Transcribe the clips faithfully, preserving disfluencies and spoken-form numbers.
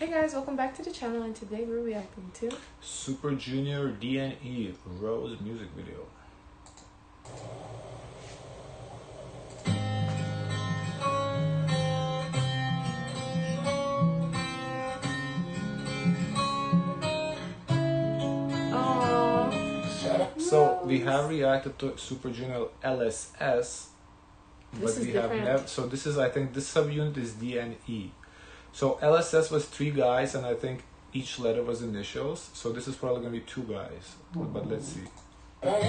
Hey guys, welcome back to the channel, and today we're reacting to Super Junior D and E Rose music video. Aww. So we have reacted to Super Junior L S S, but this is we different. have never. So this is, I think, this subunit is D and E. So L S S was three guys, and I think each letter was initials. So this is probably going to be two guys, but, but let's see. But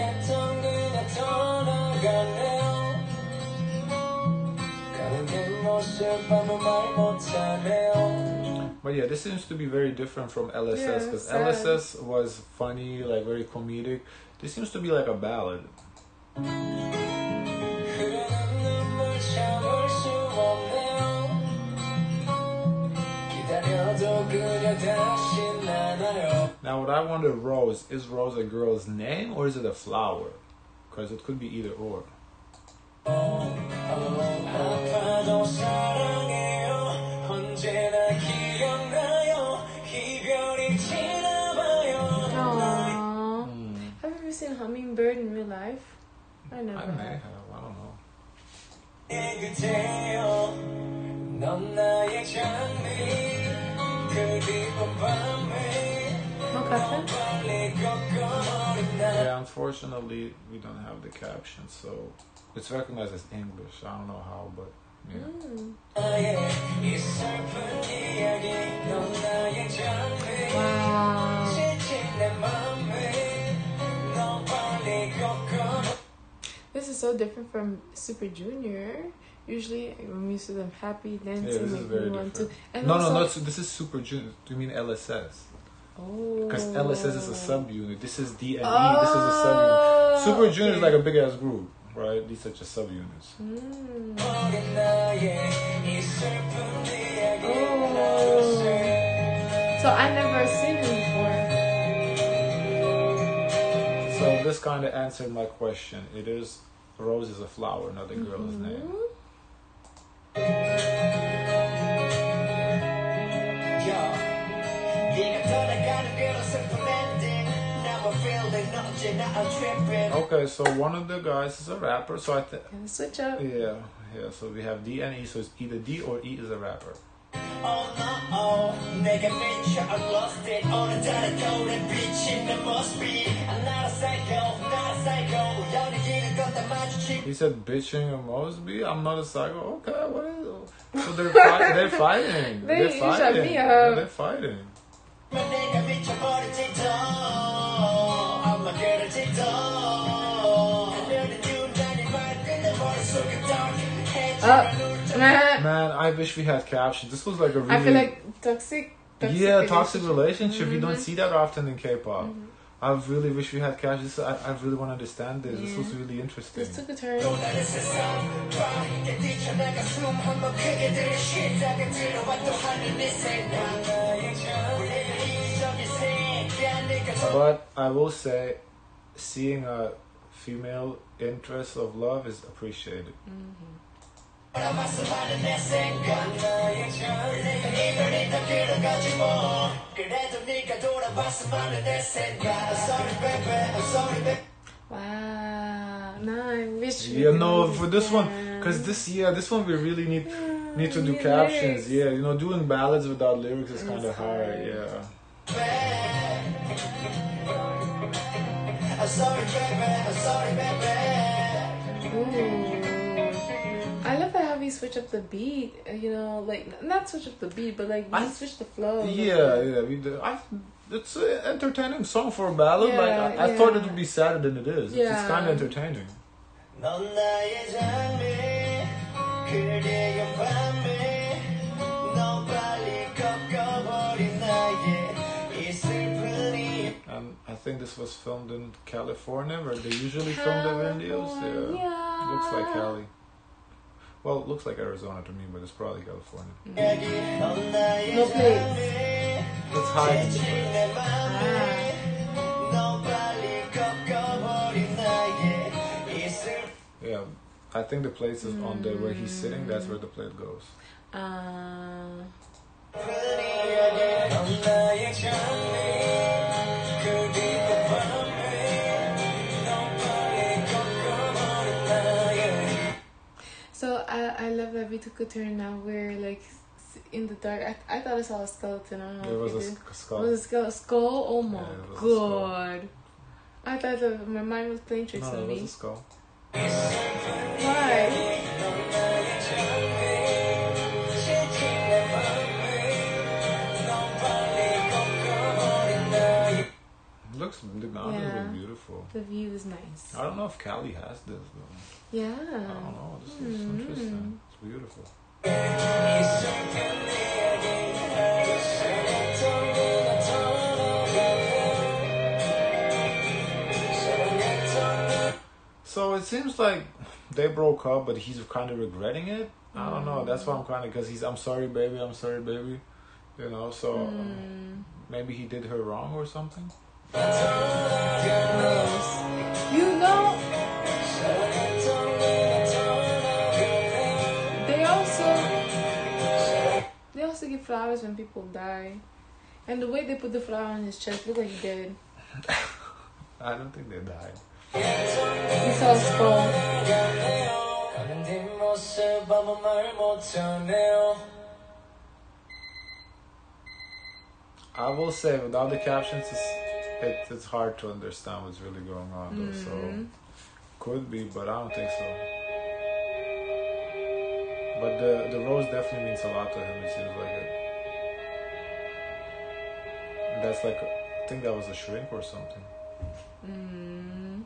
yeah, this seems to be very different from L S S, because yeah, L S S was funny, like very comedic. This seems to be like a ballad. Now what I wonder, Rose, is Rose a girl's name or is it a flower? Because it could be either or. Mm. Have you ever seen Hummingbird in real life? I never I may have. have, I don't know. Okay. Yeah, unfortunately we don't have the caption, so it's recognized as English. I don't know how, but yeah. Mm. Wow. This is so different from Super Junior. Usually, I'm used to them happy, dancing, yeah, like we want to. And no, also, no, no, so this is Super Junior. Do you mean L S S? Oh. Because L S S is a subunit. This is D and E. Oh. This is a subunit. Super Junior okay. is like a big ass group, right? These are just subunits. Mm. Oh. So I never seen him before. So this kind of answered my question. It is Rose is a flower, not a girl's mm-hmm. name. Okay, so one of the guys is a rapper, so I think switch up. Yeah, yeah. So we have D and E, so it's either D or E is a rapper. Oh no, oh, nigga, bitch, I lost it. All the time I go and bitch in the must be. I'm not a psycho, not a psycho. Y'all again got the magic cheap. He said bitching in Mosby. I'm not a psycho. Okay, what is it? So they're fi they're fighting. they, they're fighting. Me up. They're fighting. My nigga, bitch, I'm on a TikTok. I'm a girl on TikTok. I learned a new ninety-five in the water, so get dark. Can't you run? Man, I wish we had captions. This was like a really... I feel like toxic... toxic yeah, relationship. toxic relationship. Mm-hmm. You don't see that often in K-pop. Mm-hmm. I really wish we had captions. I, I really want to understand this. Yeah. This was really interesting. This took a turn. But I will say, seeing a female interest of love is appreciated. Mm-hmm. Wow, no, I wish you know for this one, because this yeah this one we really need need to do captions. Yeah, you know, doing ballads without lyrics is kind of hard. Yeah. Ooh. I love how we switch up the beat, you know, like not switch up the beat, but like we I, switch the flow. Yeah, like, yeah, we do. I, it's an entertaining song for a ballad. Yeah, like I, yeah. I thought it would be sadder than it is. Yeah. It's, it's kind of entertaining. And I think this was filmed in California, where they usually film their videos. Yeah, yeah. Looks like Cali. Well, it looks like Arizona to me, but it's probably California. Mm-hmm. No place. It's high. Yeah, I think the place is mm-hmm. on the where he's sitting. That's where the plate goes. Uh... skeleton nowhere, like in the dark. I, th I thought I saw a skeleton. I don't know. It was a did. skull. It was a skull. A skull? Oh my yeah, god! I thought that my mind was playing tricks no, on me. No, it was a skull. Why? Looks, the mountains yeah. look beautiful. The view is nice. I don't know if Cali has this though. Yeah. I don't know. This is mm. interesting. It's beautiful. So it seems like they broke up, but he's kind of regretting it. I don't know. That's why I'm kind of because he's. I'm sorry, baby. I'm sorry, baby. You know. So mm. um, maybe he did her wrong or something. You know, they also they also give flowers when people die, and the way they put the flower on his chest looked like he did. I don't think they died. He saw a skull. I will say, without the captions, it's It, it's hard to understand what's really going on though, mm. so could be, but I don't think so. But the, the rose definitely means a lot to him, it seems like it. That's like, I think that was a shrink or something. Mm.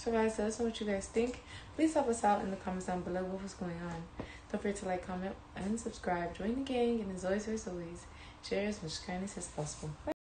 So guys, let us know what you guys think. Please help us out in the comments down below what was going on. Don't forget to like, comment, and subscribe. Join the gang, and as always, as always, share as much kindness as possible. Bye.